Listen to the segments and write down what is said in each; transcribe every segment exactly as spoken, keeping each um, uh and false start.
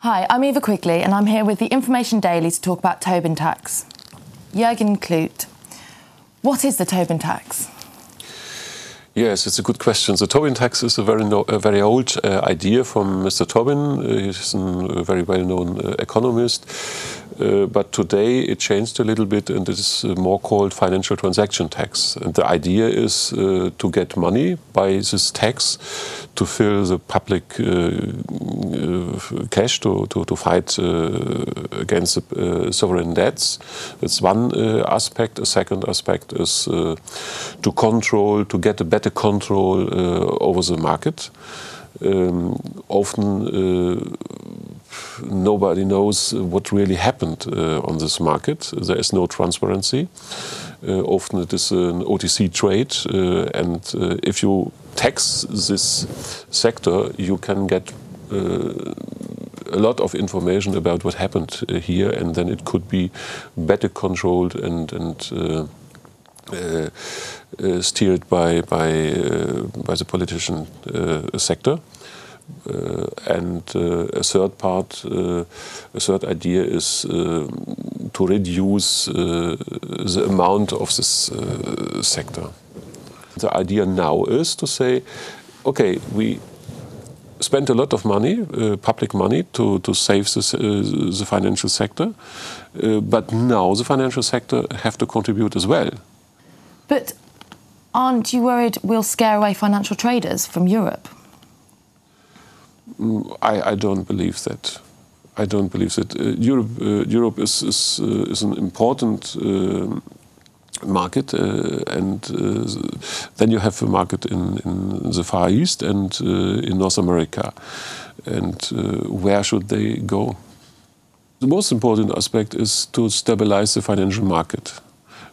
Hi, I'm Eva Quigley and I'm here with the Information Daily to talk about Tobin tax. Jürgen Klute, what is the Tobin tax? Yes, it's a good question. The Tobin tax is a very, no, a very old uh, idea from Mister Tobin. Uh, he's a very well-known uh, economist. Uh, but today it changed a little bit and it is more called financial transaction tax. And the idea is uh, to get money by this tax to fill the public uh, uh, cash, to, to, to fight uh, against the, uh, sovereign debts. That's one uh, aspect. A second aspect is uh, to control, to get a better control uh, over the market. Um, often uh, nobody knows what really happened uh, on this market. There is no transparency. Uh, often it is an O T C trade, uh, and uh, if you tax this sector, you can get uh, a lot of information about what happened uh, here, and then it could be better controlled and, and uh, Uh, uh, steered by by uh, by the politician uh, sector, uh, and uh, a third part, uh, a third idea is uh, to reduce uh, the amount of this uh, sector. The idea now is to say, okay, we spent a lot of money, uh, public money, to, to save this, uh, the financial sector, uh, but now the financial sector have to contribute as well. But aren't you worried we'll scare away financial traders from Europe? I, I don't believe that. I don't believe that. Uh, Europe, uh, Europe is, is, uh, is an important uh, market, uh, and uh, then you have a market in, in the Far East and uh, in North America. And uh, where should they go? The most important aspect is to stabilize the financial market.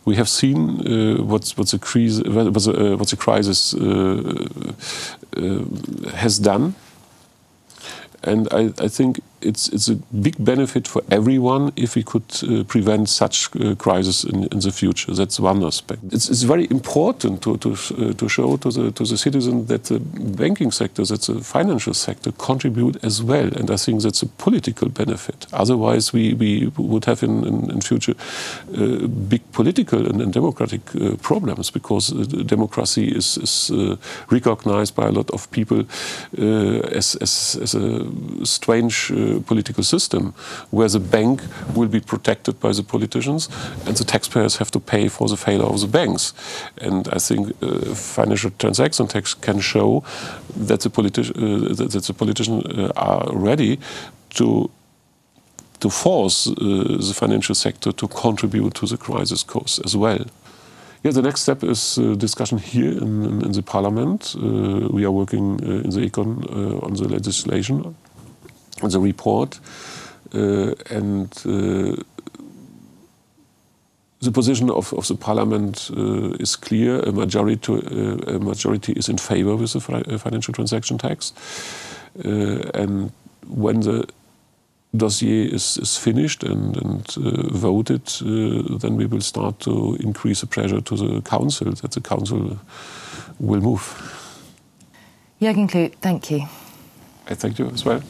We have seen uh, what's, what's, a crisis, what's, a, what's a crisis uh, uh, has done, and I, I think it's, it's a big benefit for everyone if we could uh, prevent such uh, crisis in, in the future. That's one aspect. It's, it's very important to, to, uh, to show to the, to the citizen that the banking sector, that the financial sector contribute as well, and I think that's a political benefit. Otherwise we, we would have in, in, in future uh, big political and, and democratic uh, problems, because democracy is, is uh, recognized by a lot of people uh, as, as, as a strange uh, political system, where the bank will be protected by the politicians and the taxpayers have to pay for the failure of the banks. And I think uh, financial transaction tax can show that the, politi uh, that, that the politicians uh, are ready to, to force uh, the financial sector to contribute to the crisis costs as well. Yeah, the next step is uh, discussion here in, in, in the parliament. Uh, we are working uh, in the Econ uh, on the legislation. The report uh, and uh, the position of, of the parliament uh, is clear. A majority, uh, a majority is in favor with the financial transaction tax. Uh, and when the dossier is, is finished and, and uh, voted, uh, then we will start to increase the pressure to the council, that the council will move. Jürgen Klute, thank you. I thank you as well.